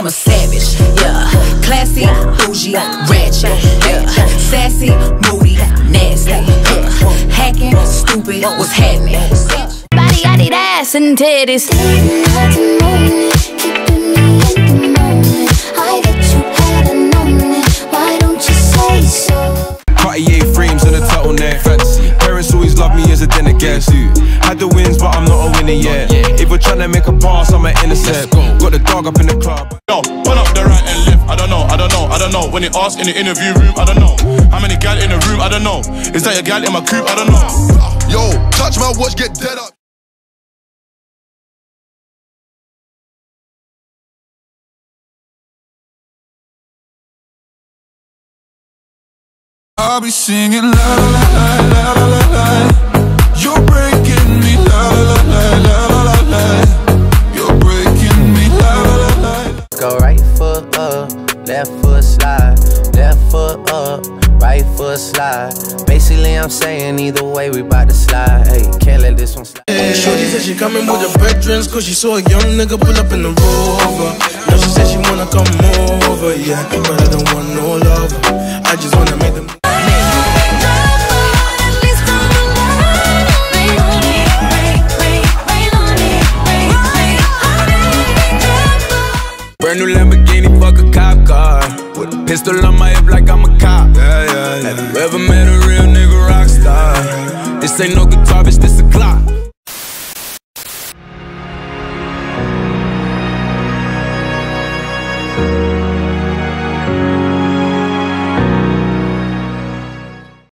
I'm a savage, yeah. Classy, bougie, ratchet, yeah. Sassy, moody, nasty, yeah. Hacking, stupid, what's happening? Body, I need ass and titties. Didn't hurt to know it, keeping me in the moment. I bet you hadn't known it, why don't you say so? Cartier frames and a turtleneck. Parents always love me as a dinner guest. Had the wins, but I'm not a winner yet. If we're trying to make a pass, I'm an intercept. Got the dog up in the club. Yo, pull up the right and left. I don't know. When they ask in the interview room, I don't know. How many gal in the room? I don't know. Is that a gal in my coupe? I don't know. Yo, touch my watch, get dead up. I'll be singing la la la la la la. Left foot slide, left foot up, right foot slide. Basically I'm saying either way we bout to slide. Hey, can't let this one slide. Shorty said she coming with her veterans, cause she saw a young nigga pull up in the Rover. Now she said she wanna come over, yeah, but I don't want no love. I just wanna make them. Brand new Lamborghini, fuck a cop car. With a pistol on my hip like I'm a cop. Yeah, yeah, yeah. Have you ever met a real nigga rock star? This ain't no guitar, bitch, this a clock.